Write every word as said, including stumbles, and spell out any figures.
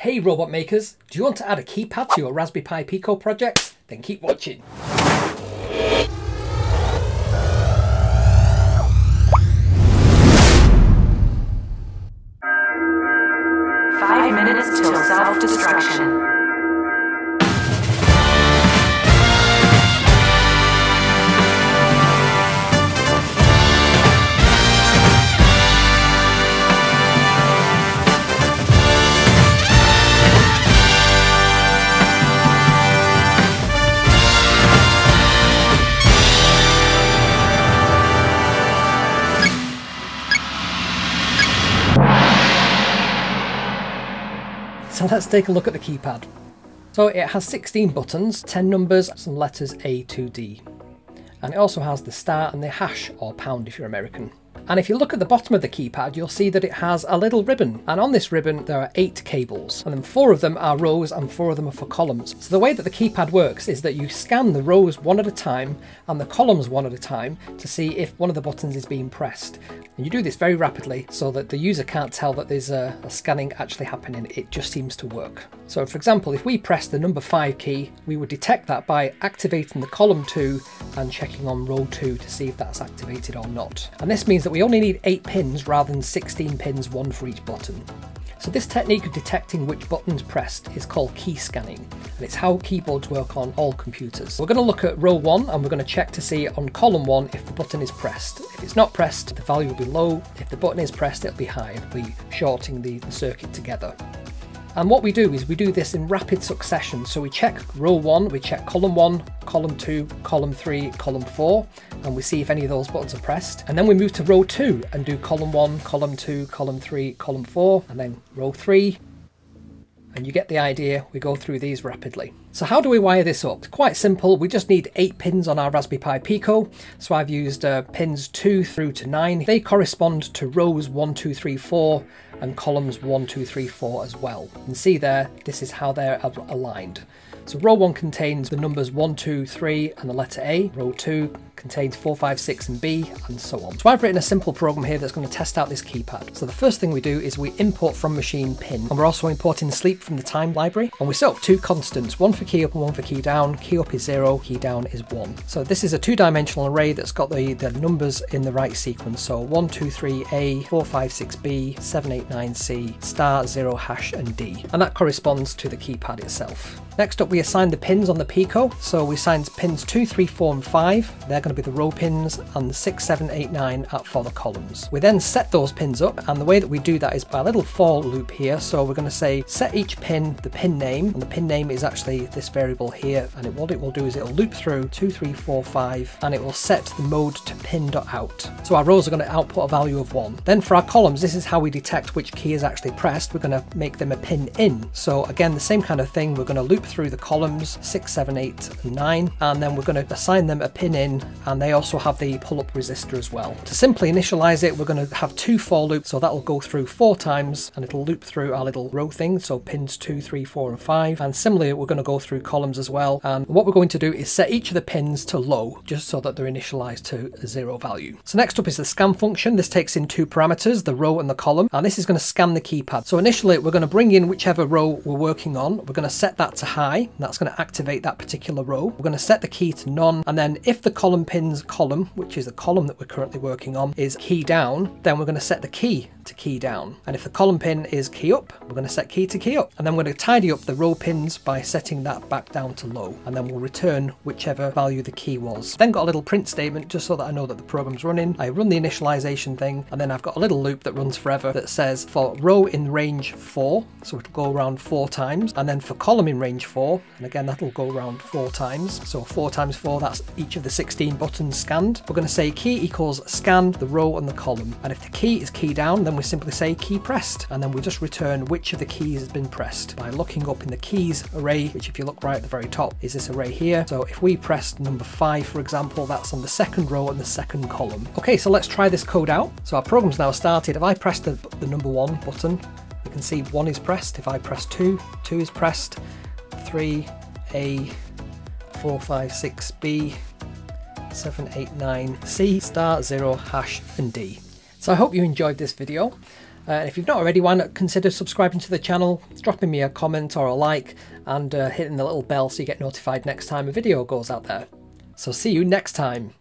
Hey robot makers, do you want to add a keypad to your Raspberry Pi Pico projects? Then keep watching. Five minutes till self-destruction. So let's take a look at the keypad. So it has sixteen buttons, ten numbers, some letters A to D. And it also has the star and the hash, or pound if you're American. And if you look at the bottom of the keypad, you'll see that it has a little ribbon. And on this ribbon, there are eight cables. And then four of them are rows and four of them are for columns. So the way that the keypad works is that you scan the rows one at a time and the columns one at a time to see if one of the buttons is being pressed. And you do this very rapidly so that the user can't tell that there's a, a scanning actually happening. It just seems to work. So for example, if we press the number five key, we would detect that by activating the column two and checking on row two to see if that's activated or not. And this means that we only need eight pins rather than sixteen pins, one for each button. So this technique of detecting which button's pressed is called key scanning, and it's how keyboards work on all computers. We're going to look at row one and we're going to check to see on column one if the button is pressed. If it's not pressed, the value will be low. If the button is pressed, it'll be high. It'll be shorting the, the circuit together. And what we do is we do this in rapid succession. So we check row one, we check column one, column two, column three, column four, and we see if any of those buttons are pressed. And then we move to row two and do column one, column two, column three, column four, and then row three. And you get the idea, we go through these rapidly. So how do we wire this up? It's quite simple, we just need eight pins on our Raspberry Pi Pico. So I've used uh, pins two through to nine. They correspond to rows one, two, three, four, and columns one, two, three, four as well. You can see there, this is how they're aligned. So row one contains the numbers one, two, three, and the letter A. Row two contains four, five, six, and B, and so on. So I've written a simple program here that's going to test out this keypad. So the first thing we do is we import from machine pin, and we're also importing sleep from the time library. And we set up two constants, one for key up and one for key down. Key up is zero, key down is one. So this is a two-dimensional array that's got the, the numbers in the right sequence. So one, two, three, A, four, five, six, B, seven, eight, nine, C, star, zero, hash, and D. And that corresponds to the keypad itself. Next up, we assign the pins on the Pico. So we assign pins two, three, four, and five. They're going to be the row pins, and the six, seven, eight, nine are for the columns. We then set those pins up, and the way that we do that is by a little for loop here. So we're going to say set each pin the pin name, and the pin name is actually this variable here. And it, what it will do is it'll loop through two, three, four, five, and it will set the mode to pin.out. So our rows are going to output a value of one. Then for our columns, this is how we detect which key is actually pressed. We're going to make them a pin in. So again, the same kind of thing. We're going to loop through the columns six, seven, eight, and nine, and then we're going to assign them a pin in, and they also have the pull-up resistor as well. To simply initialize it, we're going to have two for loops, so that'll go through four times, and it'll loop through our little row thing, so pins two, three, four, and five, and similarly we're going to go through columns as well. And what we're going to do is set each of the pins to low, just so that they're initialized to a zero value. So next up is the scan function. This takes in two parameters, the row and the column, and this is going to scan the keypad. So initially we're going to bring in whichever row we're working on, we're going to set that to high. High, that's going to activate that particular row. We're going to set the key to none, and then if the column pins column, which is the column that we're currently working on, is key down, then we're going to set the key to key down. And if the column pin is key up, we're going to set key to key up. And then we're going to tidy up the row pins by setting that back down to low, and then we'll return whichever value the key was. Then got a little print statement just so that I know that the program's running. I run the initialization thing, and then I've got a little loop that runs forever that says for row in range four, so it'll go around four times, and then for column in range four, and again that'll go around four times. So four times four, that's each of the sixteen buttons scanned. We're going to say key equals scan the row and the column, and if the key is key down, then we simply say key pressed, and then we just return which of the keys has been pressed by looking up in the keys array, which if you look right at the very top is this array here. So if we pressed number five, for example, that's on the second row and the second column. Okay, so let's try this code out. So our program's now started. If I press the, the number one button, you can see one is pressed. If I press two, two is pressed. three, A, four, five, six, B, seven, eight, nine, C, star, zero, hash, and D. So I hope you enjoyed this video. Uh, if you've not already, why not consider subscribing to the channel, dropping me a comment or a like, and uh, hitting the little bell so you get notified next time a video goes out there. So see you next time.